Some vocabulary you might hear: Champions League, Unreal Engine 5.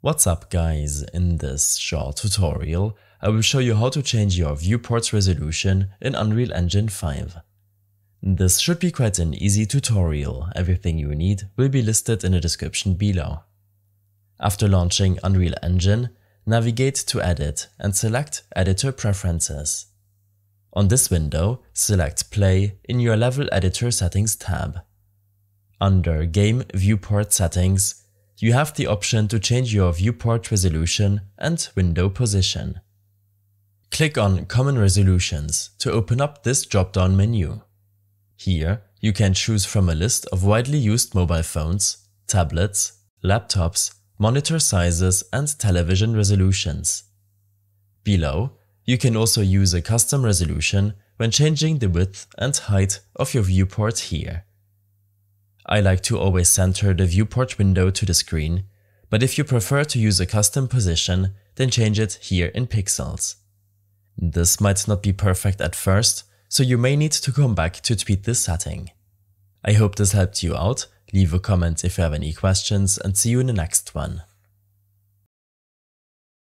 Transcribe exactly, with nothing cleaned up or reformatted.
What's up guys, in this short tutorial, I will show you how to change your viewport's resolution in Unreal Engine five. This should be quite an easy tutorial, everything you need will be listed in the description below. After launching Unreal Engine, navigate to Edit and select Editor Preferences. On this window, select Play in your Level Editor Settings tab. Under Game Viewport Settings, you have the option to change your viewport resolution and window position. Click on Common Resolutions to open up this drop-down menu. Here, you can choose from a list of widely used mobile phones, tablets, laptops, monitor sizes and television resolutions. Below, you can also use a custom resolution when changing the width and height of your viewport here. I like to always center the viewport window to the screen, but if you prefer to use a custom position, then change it here in pixels. This might not be perfect at first, so you may need to come back to tweak this setting. I hope this helped you out. Leave a comment if you have any questions and see you in the next one.